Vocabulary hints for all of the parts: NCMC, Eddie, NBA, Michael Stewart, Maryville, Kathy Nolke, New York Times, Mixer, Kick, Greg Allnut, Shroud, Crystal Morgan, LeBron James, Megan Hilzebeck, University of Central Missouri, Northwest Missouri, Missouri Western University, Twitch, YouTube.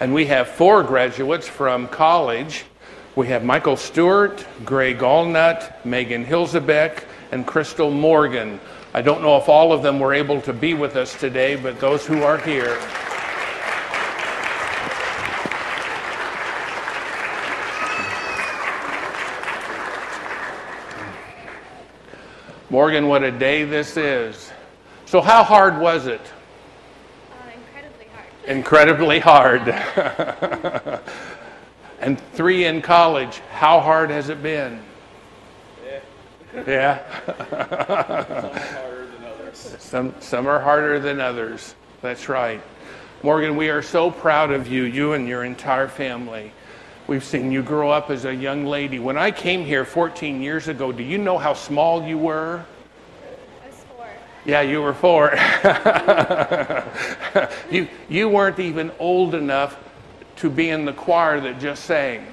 And we have four graduates from college. We have Michael Stewart, Greg Allnut, Megan Hilzebeck, and Crystal Morgan. I don't know if all of them were able to be with us today, but those who are here. Morgan, what a day this is. So how hard was it? Incredibly hard. Incredibly hard. And three in college, how hard has it been? Yeah. Some are harder than others. Some are harder than others. That's right. Morgan, we are so proud of you, you and your entire family. We've seen you grow up as a young lady. When I came here 14 years ago, do you know how small you were? I was 4. Yeah, you were 4. You weren't even old enough to be in the choir that just sang.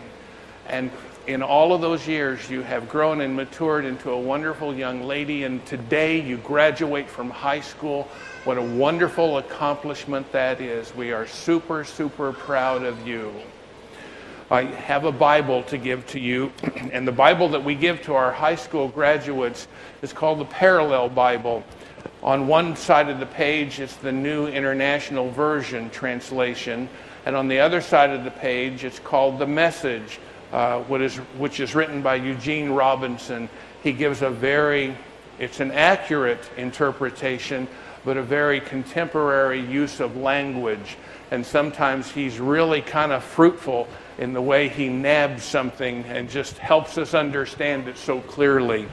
And in all of those years, you have grown and matured into a wonderful young lady, and today you graduate from high school. What a wonderful accomplishment that is. We are super, super proud of you. I have a Bible to give to you, and the Bible that we give to our high school graduates is called the Parallel Bible. On one side of the page, it's the New International Version translation, and on the other side of the page, it's called the Message. Which is written by Eugene Robinson. He gives a it's an accurate interpretation, but a very contemporary use of language. And sometimes he's really kind of fruitful in the way he nabs something and just helps us understand it so clearly.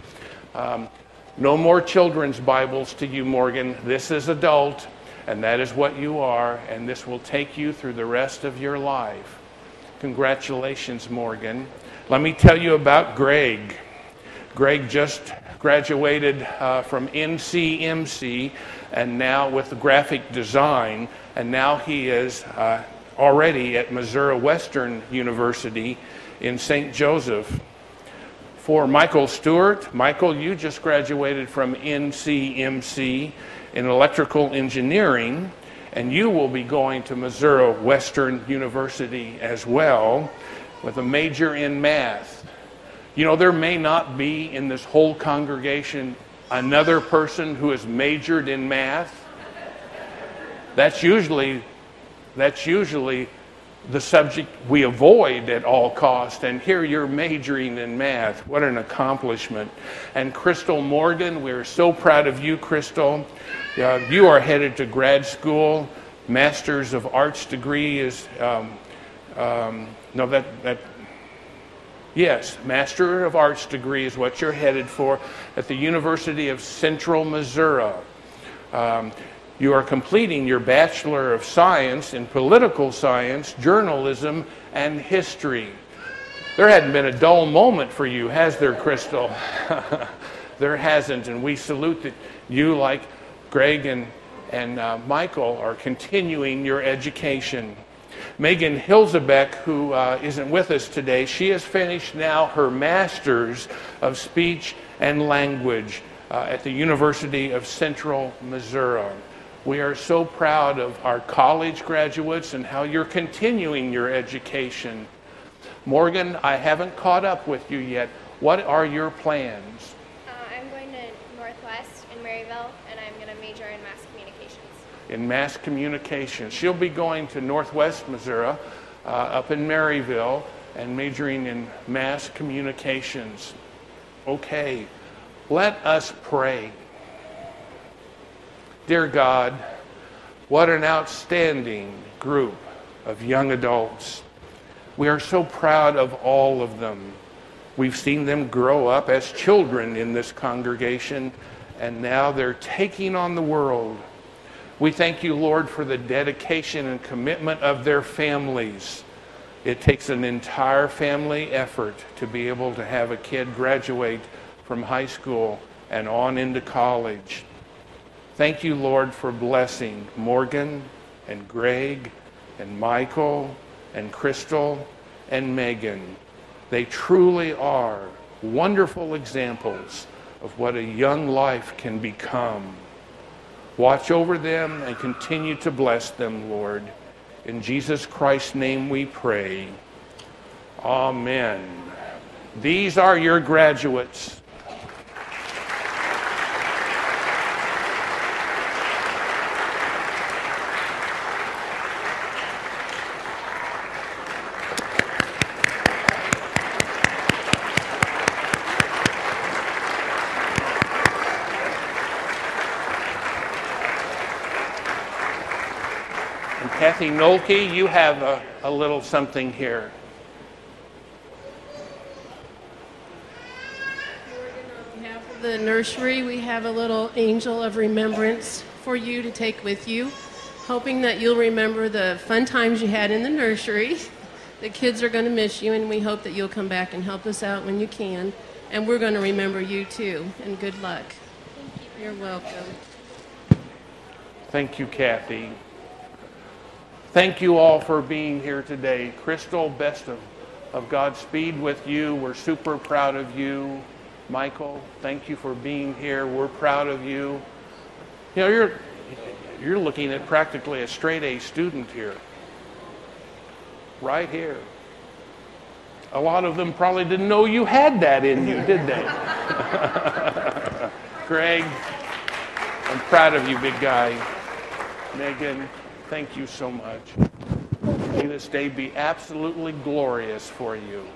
No more children's Bibles to you, Morgan. This is adult, and that is what you are, and this will take you through the rest of your life. Congratulations, Morgan. Let me tell you about Greg. Greg just graduated from NCMC and now with graphic design, and now he is already at Missouri Western University in St. Joseph. For Michael Stewart, Michael, you just graduated from NCMC in electrical engineering, and you will be going to Missouri Western University as well with a major in math. You know, there may not be in this whole congregation another person who has majored in math. That's usually the subject we avoid at all costs, and here you're majoring in math. What an accomplishment. And Crystal Morgan, we're so proud of you, Crystal. You are headed to grad school. Master's of Arts degree is, yes, Master of Arts degree is what you're headed for at the University of Central Missouri. You are completing your Bachelor of Science in Political Science, Journalism, and History. There hadn't been a dull moment for you, has there, Crystal? There hasn't, and we salute you like Greg and Michael are continuing your education. Megan Hilzebeck, who isn't with us today, she has finished now her Master's of Speech and Language at the University of Central Missouri. We are so proud of our college graduates and how you're continuing your education. Morgan, I haven't caught up with you yet. What are your plans? I'm going to Northwest in Maryville, and I'm going to major in mass communications. In mass communications. She'll be going to Northwest Missouri up in Maryville and majoring in mass communications. Okay, let us pray. Dear God, what an outstanding group of young adults. We are so proud of all of them. We've seen them grow up as children in this congregation, and now they're taking on the world. We thank you, Lord, for the dedication and commitment of their families. It takes an entire family effort to be able to have a kid graduate from high school and on into college. Thank you, Lord, for blessing Morgan and Greg and Michael and Crystal and Megan. They truly are wonderful examples of what a young life can become. Watch over them and continue to bless them, Lord. In Jesus Christ's name we pray. Amen. These are your graduates. Kathy Nolke, you have a little something here. On behalf of the nursery, we have a little angel of remembrance for you to take with you, hoping that you'll remember the fun times you had in the nursery. The kids are going to miss you, and we hope that you'll come back and help us out when you can. And we're going to remember you, too, and good luck. Thank you. You're welcome. Thank you, Kathy. Thank you all for being here today. Crystal, best of Godspeed with you. We're super proud of you. Michael, thank you for being here. We're proud of you. You know, you're looking at practically a straight A student here. Right here. A lot of them probably didn't know you had that in you, did they? Greg, I'm proud of you, big guy. Megan. Thank you so much. May this day be absolutely glorious for you.